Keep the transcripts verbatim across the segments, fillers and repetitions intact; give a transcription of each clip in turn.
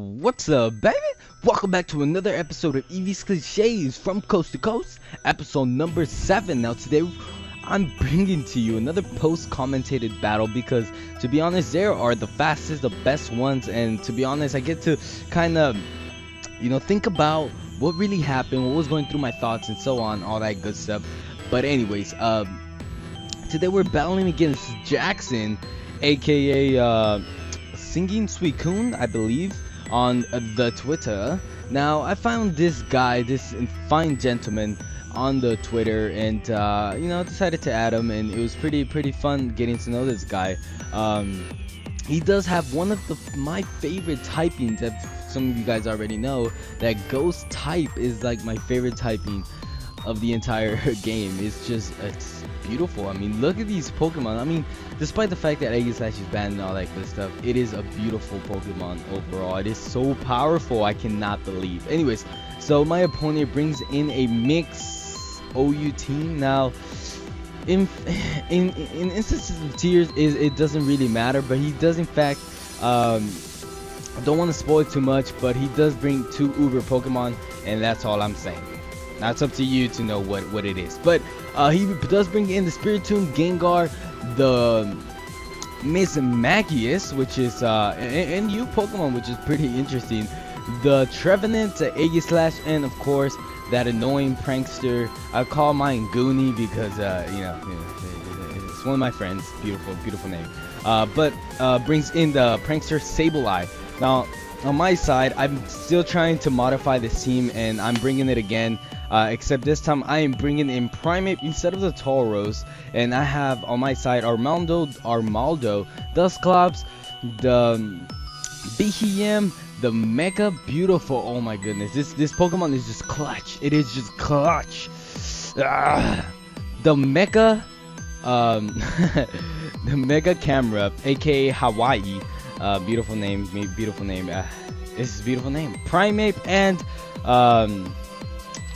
What's up, baby? Welcome back to another episode of Eevee's Clichés from Coast to Coast, episode number seven. Now today, I'm bringing to you another post-commentated battle because, to be honest, there are the fastest, the best ones, and to be honest, I get to kind of, you know, think about what really happened, what was going through my thoughts, and so on, all that good stuff. But anyways, um, today we're battling against Jackson, aka uh, Singing Suicune, I believe, on the Twitter. Now I found this guy, this fine gentleman, on the Twitter, and uh, you know, decided to add him, and it was pretty pretty fun getting to know this guy. Um, he does have one of the my favorite typings that some of you guys already know. That ghost type is like my favorite typing of the entire game. It's just, it's beautiful. I mean, look at these Pokemon. I mean, despite the fact that Aegislash is banned and all that good stuff, it is a beautiful Pokemon overall. It is so powerful, I cannot believe. Anyways, so my opponent brings in a mixed O U team. Now in in, in instances of tiers, is it doesn't really matter, but he does in fact, um don't want to spoil it too much, but he does bring two uber Pokemon, and that's all I'm saying. Now it's up to you to know what what it is, but uh, he does bring in the Spirit Tomb, Gengar, the Mismagius, which is uh, a, a new Pokemon, which is pretty interesting, the Trevenant, the Aegislash, and of course that annoying prankster. I call mine Goony because uh, you know, it's one of my friends. Beautiful, beautiful name. Uh, but uh, brings in the prankster Sableye. Now on my side, I'm still trying to modify this team, and I'm bringing it again. Uh, except this time I am bringing in Primeape instead of the Tauros, and I have on my side Armaldo, Armaldo, Dusclops, the B H M, the Mega Beautiful. Oh my goodness, this this Pokemon is just clutch. It is just clutch. Ah, the Mega, um, the Mega Camera, aka Hawaii. Uh, beautiful name, beautiful name. Uh, this is a beautiful name. Primeape and. Um,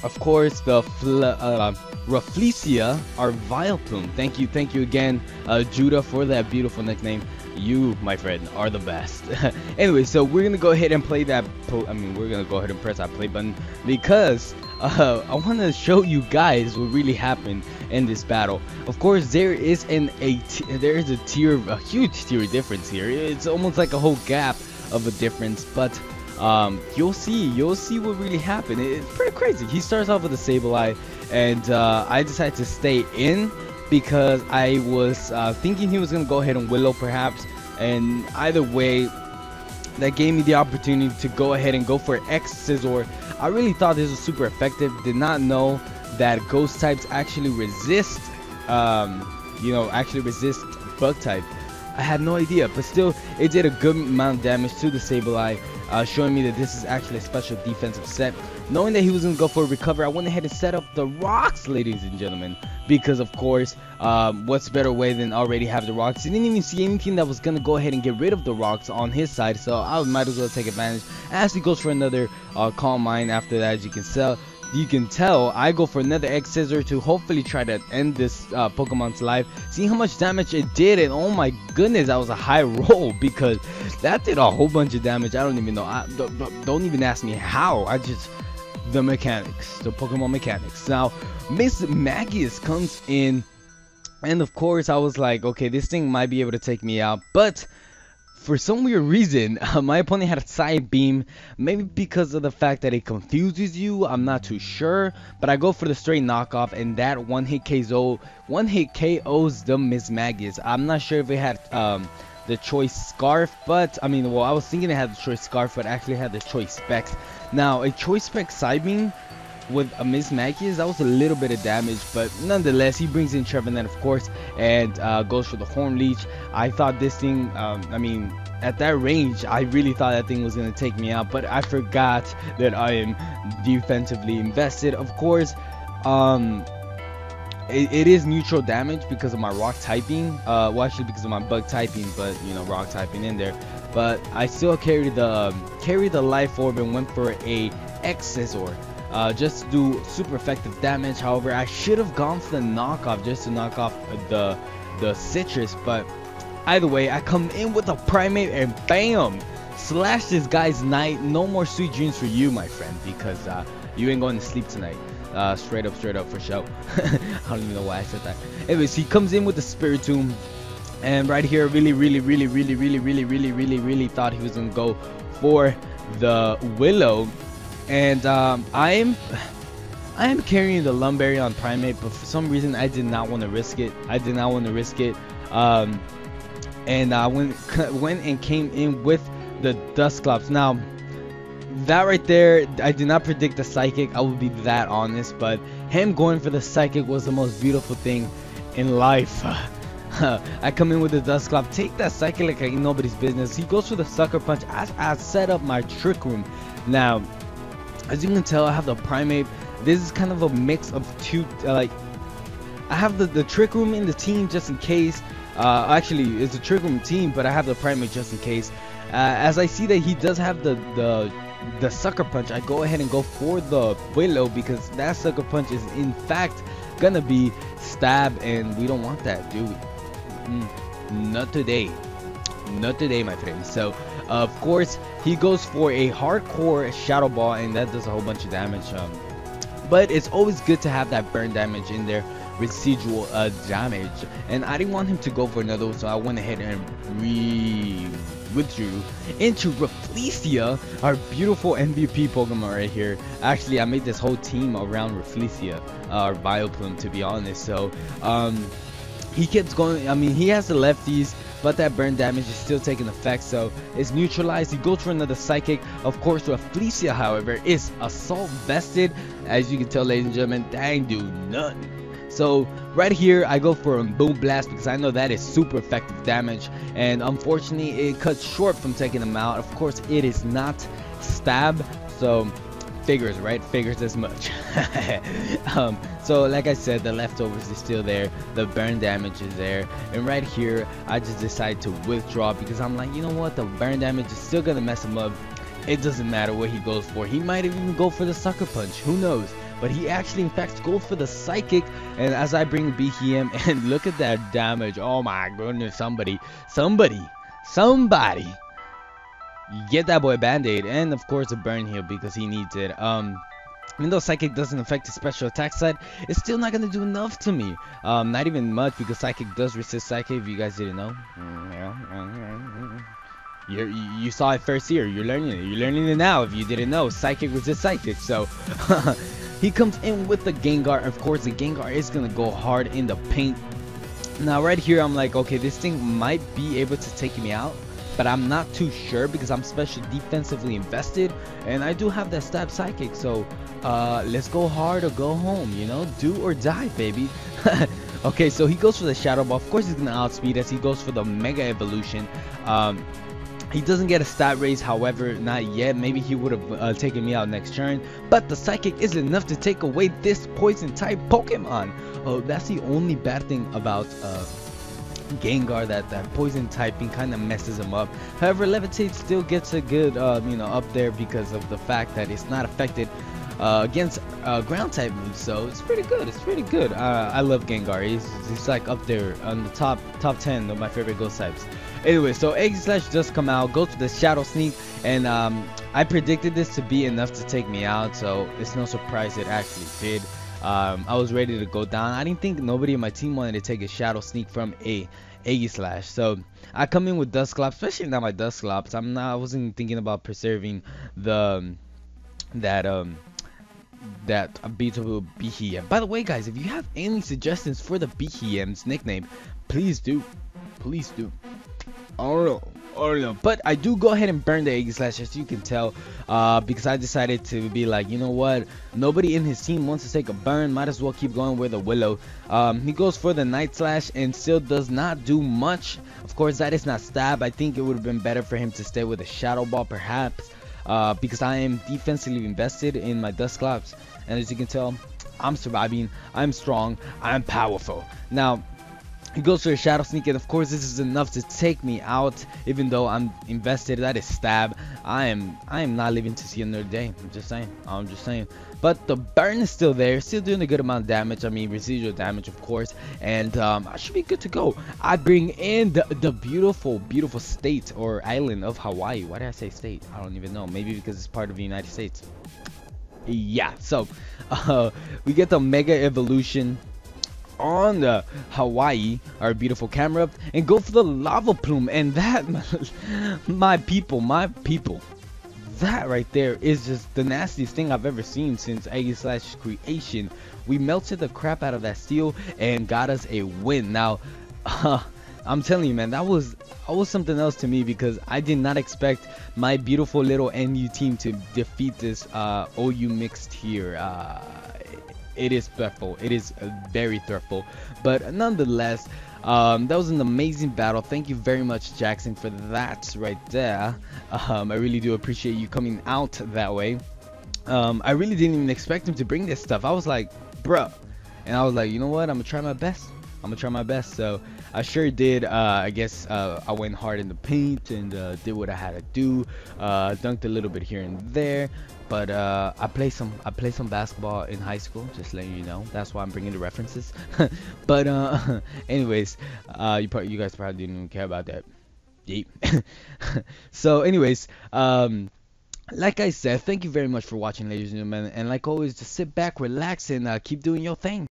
Of course, the Fla uh, Rafflesia, our Vileplume. Thank you, thank you again, uh, Judah, for that beautiful nickname. You, my friend, are the best. Anyway, so we're gonna go ahead and play that. Po I mean, we're gonna go ahead and press that play button because uh, I want to show you guys what really happened in this battle. Of course, there is an a t there is a tier, a huge tier difference here. It's almost like a whole gap of a difference, but. Um, you'll see, you'll see what really happened. It's pretty crazy. He starts off with a Sableye, and uh, I decided to stay in because I was uh, thinking he was gonna go ahead and Willow perhaps, and either way, that gave me the opportunity to go ahead and go for X-Scissor. I really thought this was super effective. Did not know that ghost types actually resist, um, you know, actually resist bug type. I had no idea, but still, it did a good amount of damage to the Sableye, uh, showing me that this is actually a special defensive set. Knowing that he was going to go for a recover, I went ahead and set up the rocks, ladies and gentlemen, because of course, um, what's better way than already have the rocks. He didn't even see anything that was going to go ahead and get rid of the rocks on his side, so I might as well take advantage. As he goes for another uh, Calm Mind after that, as you can tell. You can tell I go for another X-Scissor to hopefully try to end this uh, Pokemon's life. See how much damage it did, and oh my goodness, that was a high roll because that did a whole bunch of damage. I don't even know. I, don't, don't even ask me how. I just the mechanics, the Pokemon mechanics. Now, Mismagius comes in, and of course I was like, okay, this thing might be able to take me out, but. For some weird reason, uh, my opponent had a side beam, maybe because of the fact that it confuses you, I'm not too sure, but I go for the straight knockoff, and that one hit K O, one hit K Os the Mismagius. I'm not sure if it had um, the choice scarf, but, I mean, well, I was thinking it had the choice scarf, but actually had the choice specs. Now, a choice spec side beam with a Mismagius, that was a little bit of damage, but nonetheless, he brings in Trevenant, of course, and uh, goes for the Horn Leech. I thought this thing, um, I mean, at that range, I really thought that thing was going to take me out, but I forgot that I am defensively invested. Of course, um, it, it is neutral damage because of my rock typing, uh, well, actually because of my bug typing, but, you know, rock typing in there, but I still carried the, um, carried the Life Orb and went for a X-Scissor. Uh, just to do super effective damage. However, I should have gone for the knockoff just to knock off the the citrus, but either way, I come in with a Primeape and bam, Slash this guy's night. No more sweet dreams for you, my friend, because uh, you ain't going to sleep tonight. Uh, straight up, straight up for show. I don't even know why I said that. Anyways, he comes in with the Spirit Tomb. And right here, really, really, really, really, really, really, really, really, really thought he was going to go for the Willow. And um, I'm... I am carrying the Lumberry on Primeape, but for some reason I did not want to risk it. I did not want to risk it. Um, and I went, went and came in with the Dusclops. Now, that right there, I did not predict the Psychic. I will be that honest, but him going for the Psychic was the most beautiful thing in life. I come in with the Dusclops, take that Psychic like ain't nobody's business. He goes for the Sucker Punch as I set up my Trick Room. Now, as you can tell, I have the Primeape. This is kind of a mix of two, uh, like, I have the, the Trick Room in the team just in case, uh, actually, it's a Trick Room team, but I have the Primeape just in case. Uh, as I see that he does have the, the, the Sucker Punch, I go ahead and go for the Willow, because that Sucker Punch is, in fact, gonna be Stab, and we don't want that, do we? Mm, not today. Not today, my friend. So, uh, of course, he goes for a hardcore Shadow Ball, and that does a whole bunch of damage. um, But it's always good to have that burn damage in there, residual uh, damage. And I didn't want him to go for another, so I went ahead and re-withdrew into Rafflesia, our beautiful M V P Pokemon right here. Actually, I made this whole team around Rafflesia, uh, our Vileplume, to be honest. So, um, he keeps going. I mean, he has the Lefties, but that burn damage is still taking effect, so it's neutralized. He goes for another Psychic. Of course, Rafflesia, however, is Assault Vested. As you can tell, ladies and gentlemen, that ain't do nothing. So right here, I go for a Boom Blast because I know that is super effective damage. And unfortunately, it cuts short from taking him out. Of course, it is not Stab, so figures, right? Figures as much. um, so like I said, the leftovers is still there, the burn damage is there, and right here I just decide to withdraw because I'm like, you know what, the burn damage is still gonna mess him up. It doesn't matter what he goes for. He might even go for the Sucker Punch, who knows, but he actually in fact goes for the Psychic. And as I bring B H M, and look at that damage. Oh my goodness, somebody somebody somebody get that boy Band-Aid. And of course a burn heal because he needs it. Um even though Psychic doesn't affect his special attack side, it's still not gonna do enough to me. Um not even much, because Psychic does resist Psychic, if you guys didn't know. You're, you saw it first here, you're learning it, you're learning it now. If you didn't know, Psychic resists Psychic. So he comes in with the Gengar. Of course the Gengar is gonna go hard in the paint. Now right here I'm like, okay, this thing might be able to take me out, but I'm not too sure because I'm special defensively invested, and I do have that Stab Psychic. So uh, let's go hard or go home, you know, do or die, baby. Okay, so he goes for the Shadow Ball. Of course he's gonna outspeed us. He goes for the Mega Evolution. um, He doesn't get a stat raise, however, not yet. Maybe he would have uh, taken me out next turn, but the Psychic is enough to take away this poison type Pokemon. Oh, that's the only bad thing about uh, Gengar, that that poison typing kind of messes him up. However, Levitate still gets a good uh, you know, up there because of the fact that it's not affected uh, against uh, ground type moves, so it's pretty good. It's pretty good. uh, I love Gengar. He's, he's like up there on the top top ten of my favorite ghost types. Anyway, so Aegislash does come out, go to the Shadow Sneak, and um, I predicted this to be enough to take me out, so it's no surprise it actually did. Um, I was ready to go down. I didn't think nobody in my team wanted to take a Shadow Sneak from a Aegislash. So I come in with Dusclops, especially now my Dusclops. I'm not. I wasn't thinking about preserving the um, that um that unbeatable B H M. By the way, guys, if you have any suggestions for the B H M's nickname, please do, please do. Oh, oh no. But I do go ahead and burn the Aegislash, as you can tell, uh, because I decided to be like, you know what, nobody in his team wants to take a burn, might as well keep going with a Willow. Um, he goes for the Night Slash and still does not do much. Of course that is not Stab. I think it would have been better for him to stay with a Shadow Ball perhaps, uh, because I am defensively invested in my Dusclops, and as you can tell, I'm surviving, I'm strong, I'm powerful. Now He goes for a Shadow Sneak, and of course this is enough to take me out, even though I'm invested. That is stab. I am I am not living to see another day. I'm just saying. I'm just saying. But the burn is still there, still doing a good amount of damage. I mean, residual damage, of course. And um, I should be good to go. I bring in the, the beautiful, beautiful state or island of Hawaii. Why did I say state? I don't even know. Maybe because it's part of the United States. Yeah, so uh, we get the Mega Evolution on the Hawaii, our beautiful camera, and go for the Lava Plume. And that, my people, my people, that right there is just the nastiest thing I've ever seen since Aegislash's creation. We melted the crap out of that steel and got us a win. Now, uh, I'm telling you, man, that was that was something else to me, because I did not expect my beautiful little N U team to defeat this uh, O U mixed here. Uh, It is threatful. It is very threatful. But nonetheless, um, that was an amazing battle. Thank you very much, Jackson, for that right there. Um, I really do appreciate you coming out that way. Um, I really didn't even expect him to bring this stuff. I was like, bruh. And I was like, you know what? I'm going to try my best. I'm going to try my best. So I sure did. Uh, I guess uh, I went hard in the paint and uh, did what I had to do. Uh, dunked a little bit here and there. But uh, I play some I play some basketball in high school, just letting you know. That's why I'm bringing the references. But uh, anyways, uh, you probably, you guys probably didn't even care about that. Yeep. So anyways, um, like I said, thank you very much for watching, ladies and gentlemen. And like always, just sit back, relax, and uh, keep doing your thing.